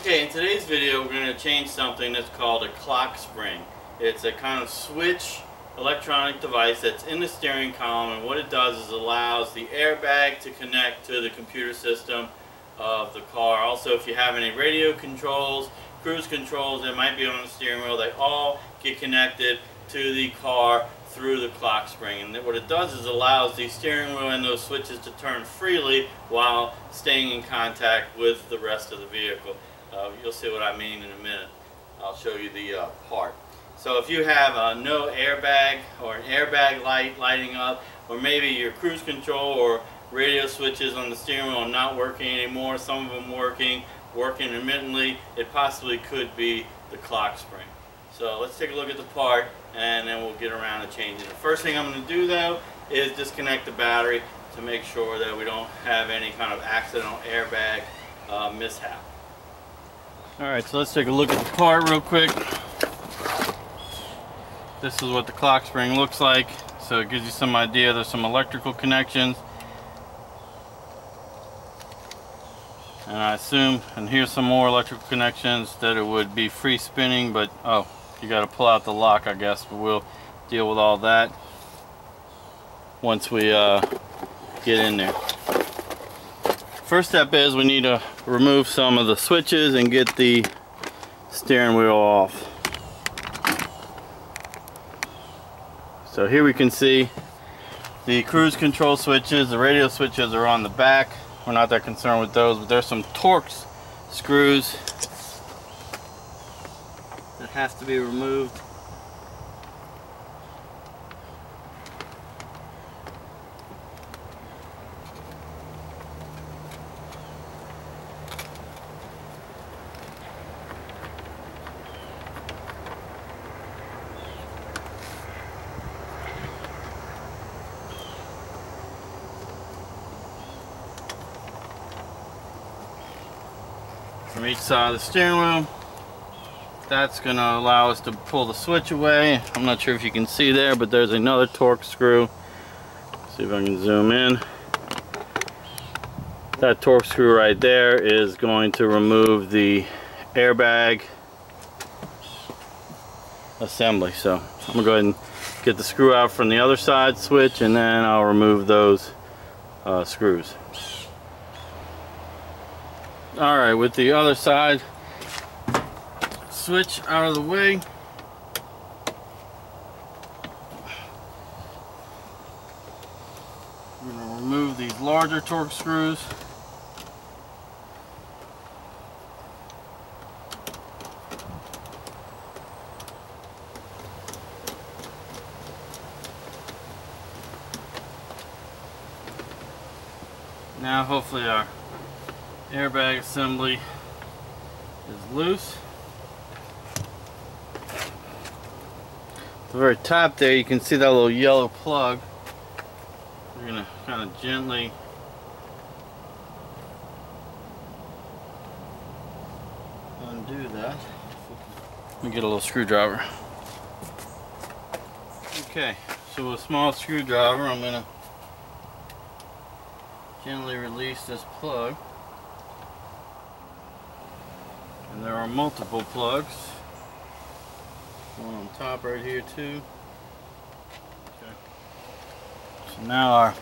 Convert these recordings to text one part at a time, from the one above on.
Okay, in today's video we're going to change something that's called a clock spring. It's a kind of switch electronic device that's in the steering column, and what it does is allows the airbag to connect to the computer system of the car. Also, if you have any radio controls, cruise controls that might be on the steering wheel, they all get connected to the car through the clock spring. And what it does is allows the steering wheel and those switches to turn freely while staying in contact with the rest of the vehicle. You'll see what I mean in a minute. I'll show you the part. So if you have no airbag or an airbag light lighting up, or maybe your cruise control or radio switches on the steering wheel are not working anymore, some of them working intermittently, it possibly could be the clock spring. So let's take a look at the part and then we'll get around to changing it. The first thing I'm going to do though is disconnect the battery to make sure that we don't have any kind of accidental airbag mishap. Alright, so let's take a look at the part real quick. This is what the clock spring looks like, so it gives you some idea. There's some electrical connections, and I assume, and here's some more electrical connections, that it would be free spinning, but oh, you got to pull out the lock, I guess, but we'll deal with all that once we get in there. First step is we need to remove some of the switches and get the steering wheel off. So here we can see the cruise control switches, the radio switches are on the back. We're not that concerned with those, but there's some Torx screws that have to be removed. From each side of the steering wheel. That's going to allow us to pull the switch away. I'm not sure if you can see there, but there's another Torx screw. Let's see if I can zoom in. That Torx screw right there is going to remove the airbag assembly. So I'm going to go ahead and get the screw out from the other side switch, and then I'll remove those screws. Alright, with the other side switch out of the way, we're going to remove these larger Torx screws. Now hopefully our airbag assembly is loose. At the very top there you can see that little yellow plug. We're going to kind of gently undo that. Let me get a little screwdriver. Okay, so with a small screwdriver I'm going to gently release this plug. And there are multiple plugs. One on top right here too. Okay. So now our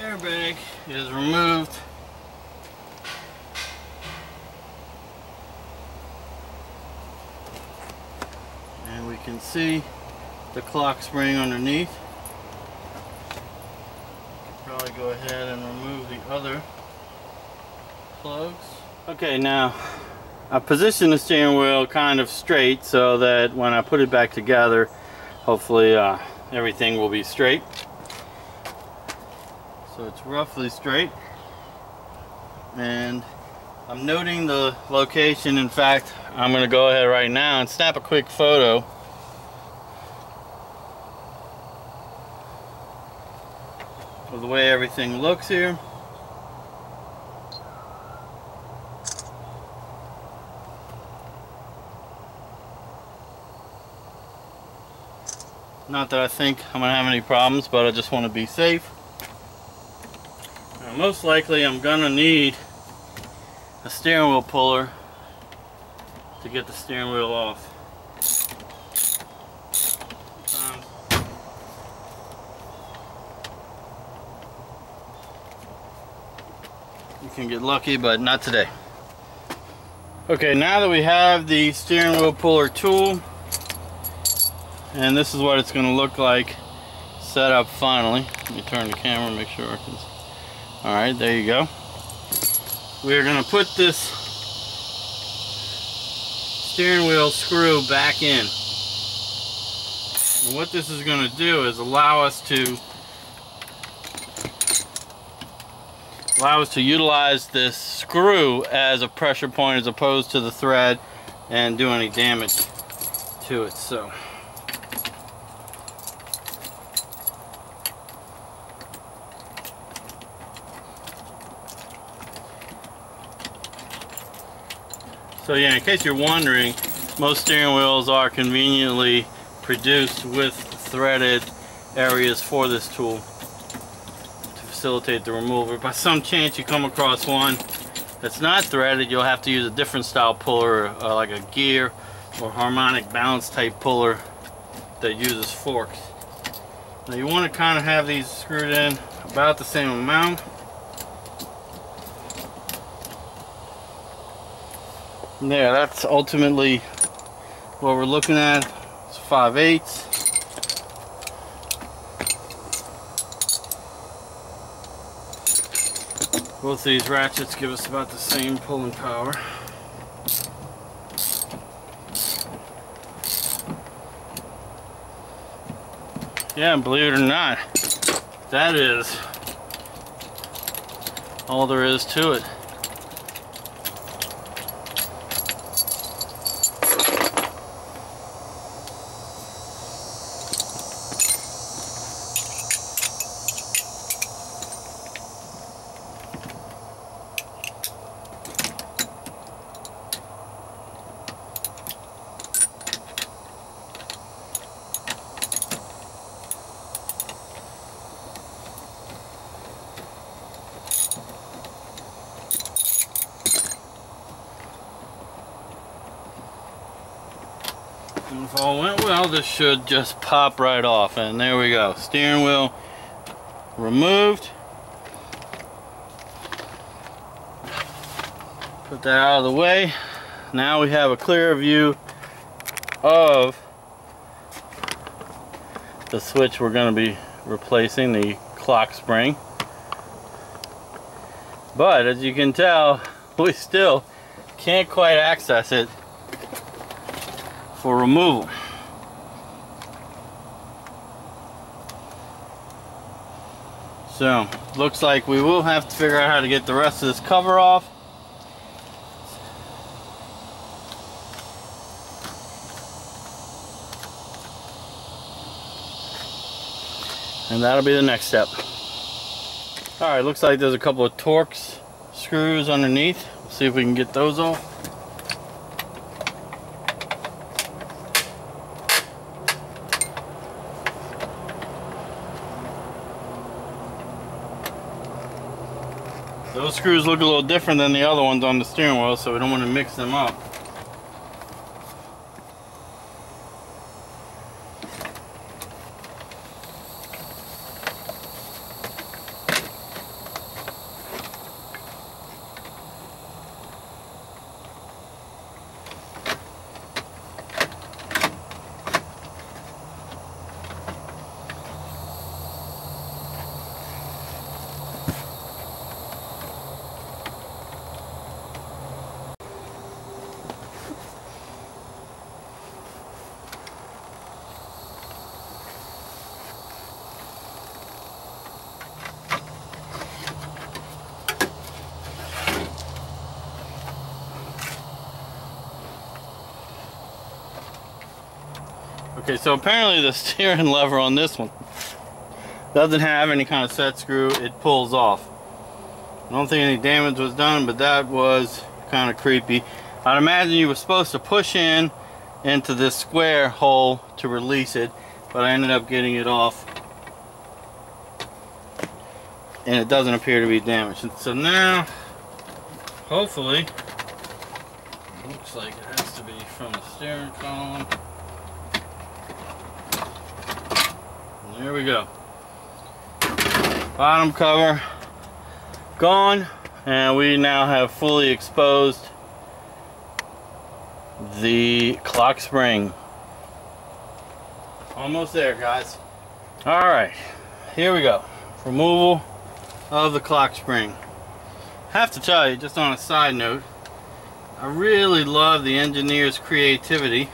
airbag is removed. And we can see the clock spring underneath. Probably go ahead and remove the other plugs. Okay, now I positioned the steering wheel kind of straight so that when I put it back together, hopefully everything will be straight. So it's roughly straight, and I'm noting the location. In fact, I'm going to go ahead right now and snap a quick photo. Of the way everything looks here. Not that I think I'm going to have any problems, but I just want to be safe. Now, most likely I'm going to need a steering wheel puller to get the steering wheel off. Sometimes you can get lucky, but not today. Okay, now that we have the steering wheel puller tool, and this is what it's going to look like set up finally. Let me turn the camera and make sure I can see. All right, there you go. We're going to put this steering wheel screw back in. And what this is going to do is allow us to utilize this screw as a pressure point as opposed to the thread and do any damage to it. So yeah, in case you're wondering, most steering wheels are conveniently produced with threaded areas for this tool to facilitate the removal. By some chance you come across one that's not threaded, you'll have to use a different style puller, like a gear or harmonic balance type puller that uses forks. Now you want to kind of have these screwed in about the same amount. There, that's ultimately what we're looking at. It's 5/8. Both these ratchets give us about the same pulling power. Yeah, believe it or not, that is all there is to it. And if all went well, this should just pop right off. And there we go. Steering wheel removed. Put that out of the way. Now we have a clearer view of the switch we're going to be replacing, the clock spring. But as you can tell, we still can't quite access it for removal. So looks like we will have to figure out how to get the rest of this cover off. And that'll be the next step. Alright, looks like there's a couple of Torx screws underneath. Let's see if we can get those off. Those screws look a little different than the other ones on the steering wheel, so we don't want to mix them up. Okay, so apparently the steering lever on this one doesn't have any kind of set screw. It pulls off. I don't think any damage was done, but that was kind of creepy. I'd imagine you were supposed to push in into this square hole to release it, but I ended up getting it off. And it doesn't appear to be damaged. And so now Hopefully. Looks like it has to be from the steering column. There we go. Bottom cover gone, and we now have fully exposed the clock spring. Almost there, guys. All right, here we go. Removal of the clock spring. I have to tell you, just on a side note, I really love the engineer's creativity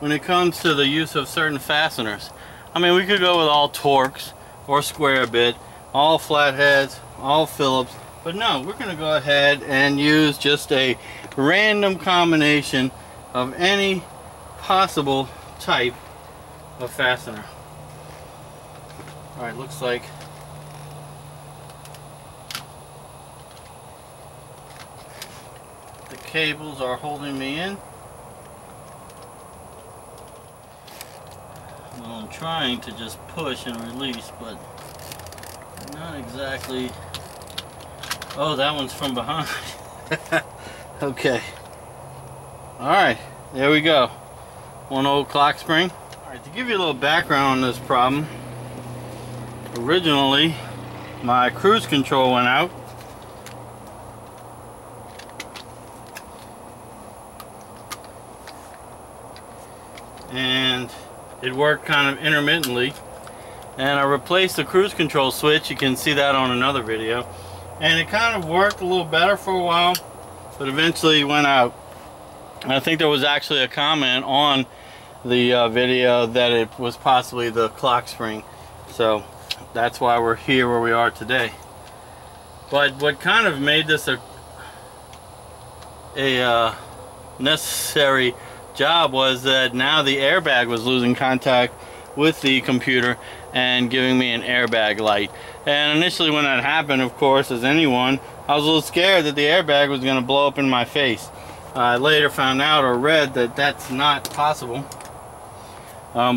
when it comes to the use of certain fasteners. I mean, we could go with all Torx or square bit, all flatheads, all Phillips, but no, we're going to go ahead and use just a random combination of any possible type of fastener. All right, looks like the cables are holding me in. I'm trying to just push and release, but not exactly. Oh, that one's from behind. Okay. Alright, there we go. One old clock spring. Alright, to give you a little background on this problem, originally my cruise control went out. And it worked kind of intermittently, and I replaced the cruise control switch. You can see that on another video, and it kind of worked a little better for a while, but eventually went out. And I think there was actually a comment on the video that it was possibly the clock spring, so that's why we're here where we are today. But what kind of made this a necessary job was that now the airbag was losing contact with the computer and giving me an airbag light. And initially when that happened, of course, as anyone, I was a little scared that the airbag was going to blow up in my face. I later found out or read that that's not possible.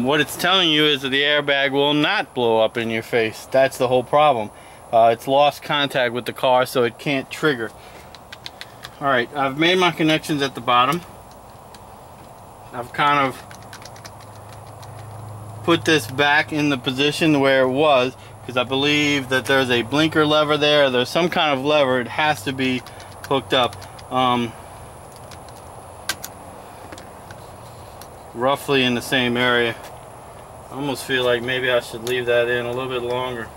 What it's telling you is that the airbag will not blow up in your face. That's the whole problem. It's lost contact with the car, so it can't trigger. Alright, I've made my connections at the bottom. I've kind of put this back in the position where it was, because I believe that there's a blinker lever there. There's some kind of lever. It has to be hooked up. Roughly in the same area. I almost feel like maybe I should leave that in a little bit longer.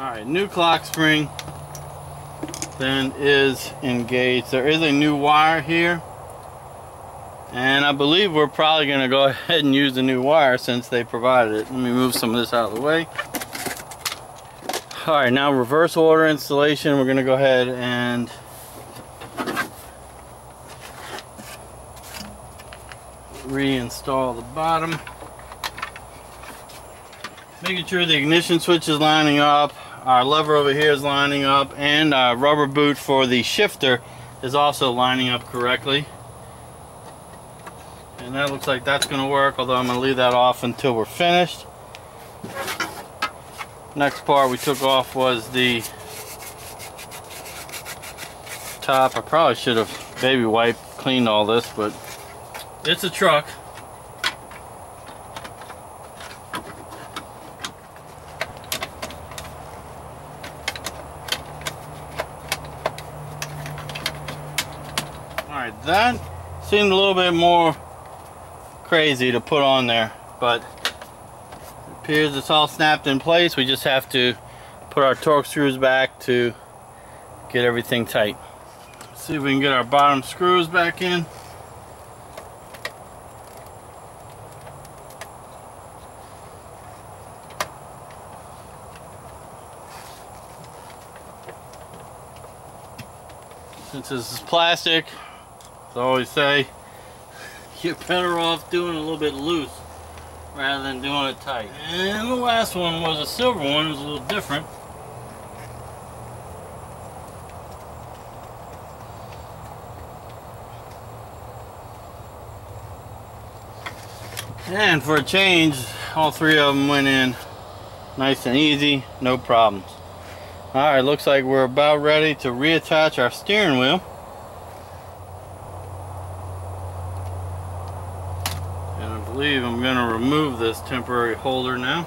Alright, new clock spring then is engaged. There is a new wire here, and I believe we're probably going to go ahead and use the new wire since they provided it. Let me move some of this out of the way. Alright, now reverse order installation. We're going to go ahead and reinstall the bottom, making sure the ignition switch is lining up, our lever over here is lining up, and our rubber boot for the shifter is also lining up correctly. And that looks like that's going to work, although I'm going to leave that off until we're finished. Next part we took off was the top. I probably should have baby wiped, cleaned all this, but it's a truck. That seemed a little bit more crazy to put on there, but it appears it's all snapped in place. We just have to put our Torx screws back to get everything tight. Let's see if we can get our bottom screws back in. Since this is plastic, as I always say, you're better off doing a little bit loose rather than doing it tight. And the last one was a silver one. It was a little different. And for a change, all three of them went in nice and easy, no problems. Alright, looks like we're about ready to reattach our steering wheel. And I believe I'm going to remove this temporary holder now.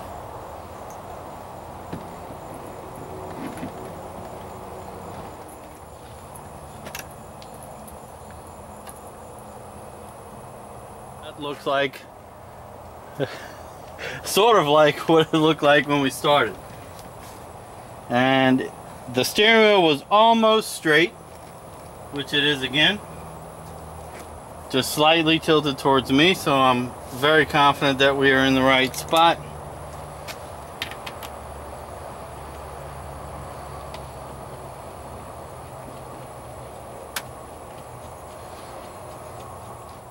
That looks like sort of like what it looked like when we started. And the steering wheel was almost straight, which it is again, just slightly tilted towards me, so I'm very confident that we are in the right spot.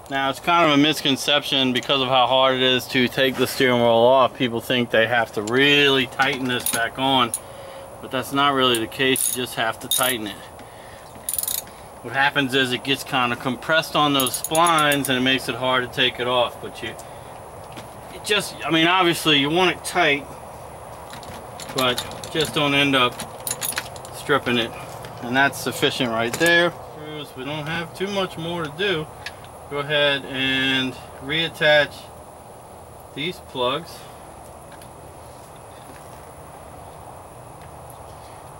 Now, it's kind of a misconception because of how hard it is to take the steering wheel off. People think they have to really tighten this back on, but that's not really the case. You just have to tighten it. What happens is it gets kind of compressed on those splines and it makes it hard to take it off. But I mean, obviously you want it tight, but just don't end up stripping it. And that's sufficient right there. We don't have too much more to do. Go ahead and reattach these plugs.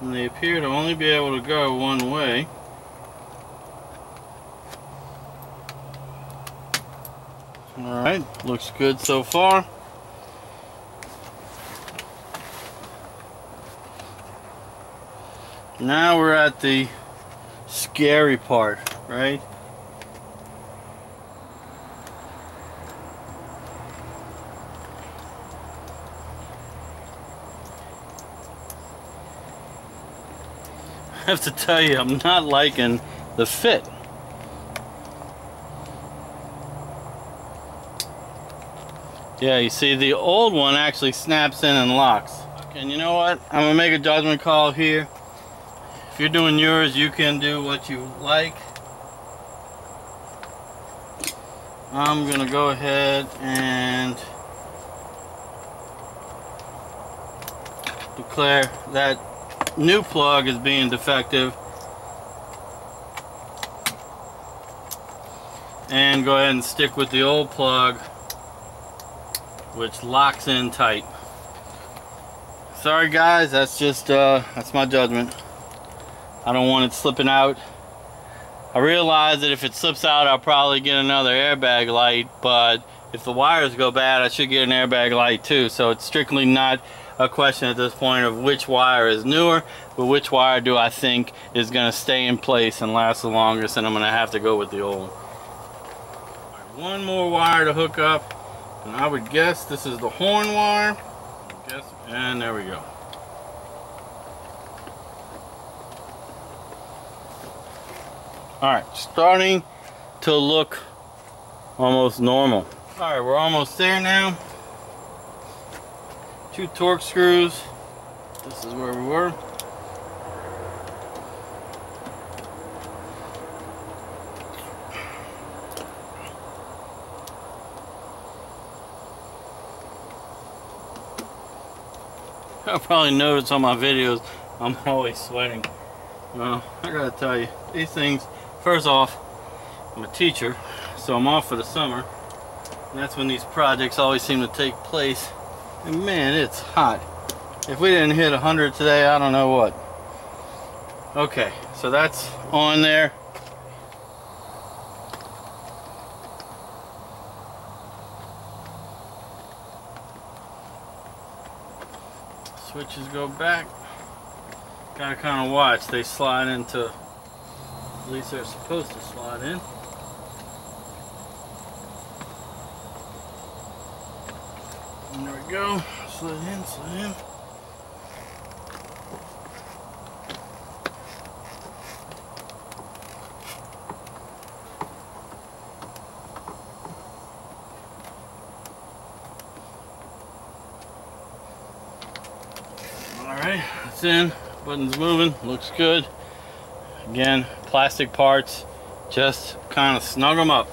And they appear to only be able to go one way. Alright, looks good so far. Now we're at the scary part, right? I have to tell you, I'm not liking the fit. Yeah, you see the old one actually snaps in and locks. Okay, and you know what? I'm gonna make a judgment call here. If you're doing yours, you can do what you like. I'm gonna go ahead and declare that new plug is being defective and go ahead and stick with the old plug, which locks in tight. Sorry guys, that's just that's my judgment. I don't want it slipping out. I realize that if it slips out, I'll probably get another airbag light, but if the wires go bad, I should get an airbag light too. So it's strictly not a question at this point of which wire is newer, but which wire do I think is going to stay in place and last the longest, and I'm going to have to go with the old one. One more wire to hook up, and I would guess this is the horn wire. And there we go. Alright, starting to look almost normal. Alright, we're almost there now. Two torque screws. This is where we were. I'll probably notice on my videos I'm always sweating. Well, I gotta tell you, these things, first off, I'm a teacher, so I'm off for the summer. And that's when these projects always seem to take place. And man, it's hot. If we didn't hit 100 today, I don't know what. Okay, so that's on there. Switches go back. Gotta kind of watch. They slide into, at least they're supposed to slide in. And there we go, slid in. Alright, it's in, button's moving, looks good. Again, plastic parts, just kind of snug them up.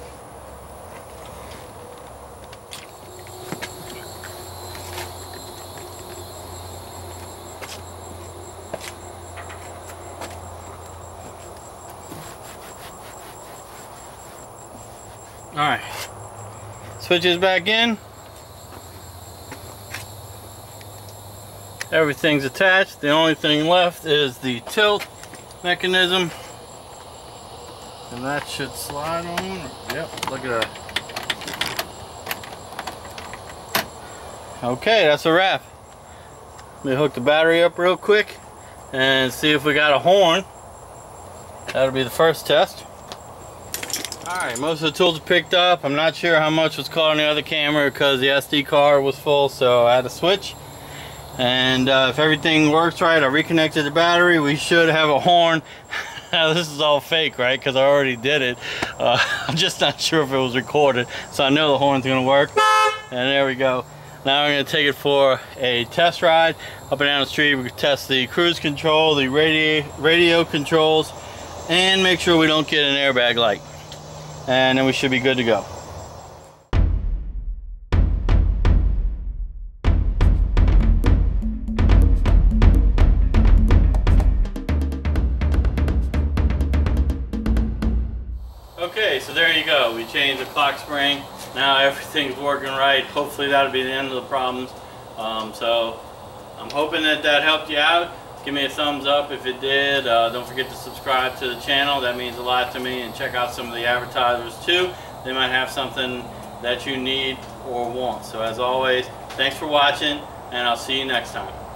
Alright, switches back in. Everything's attached. The only thing left is the tilt mechanism. And that should slide on. Yep, look at that. Okay, that's a wrap. Let me hook the battery up real quick and see if we got a horn. That'll be the first test. Alright, most of the tools are picked up. I'm not sure how much was caught on the other camera because the SD card was full, so I had to switch. And if everything works right, I reconnected the battery. We should have a horn. Now this is all fake, right? Because I already did it. I'm just not sure if it was recorded. So I know the horn's going to work. And there we go. Now I'm going to take it for a test ride. Up and down the street, we can test the cruise control, the radio controls, and make sure we don't get an airbag light. And then we should be good to go. Okay, so there you go. We changed the clock spring. Now everything's working right. Hopefully that'll be the end of the problems. So I'm hoping that helped you out. Give me a thumbs up if it did. Don't forget to subscribe to the channel. That means a lot to me. And check out some of the advertisers too. They might have something that you need or want. So as always, thanks for watching, and I'll see you next time.